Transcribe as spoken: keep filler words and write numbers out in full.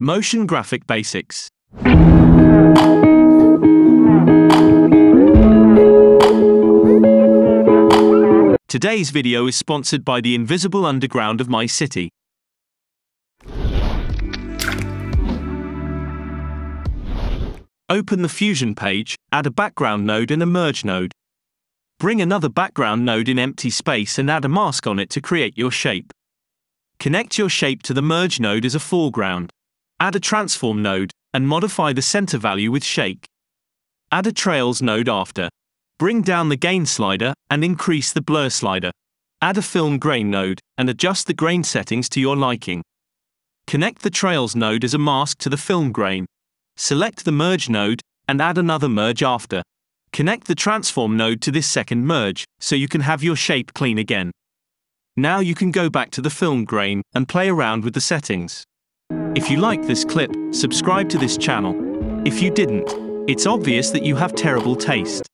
Motion Graphic Basics. Today's video is sponsored by the Invisible Underground of My City. Open the Fusion page, add a background node and a merge node. Bring another background node in empty space and add a mask on it to create your shape. Connect your shape to the merge node as a foreground. Add a transform node, and modify the center value with shake. Add a trails node after. Bring down the gain slider, and increase the blur slider. Add a film grain node, and adjust the grain settings to your liking. Connect the trails node as a mask to the film grain. Select the merge node, and add another merge after. Connect the transform node to this second merge, so you can have your shape clean again. Now you can go back to the film grain, and play around with the settings. If you like this clip, subscribe to this channel. If you didn't, it's obvious that you have terrible taste.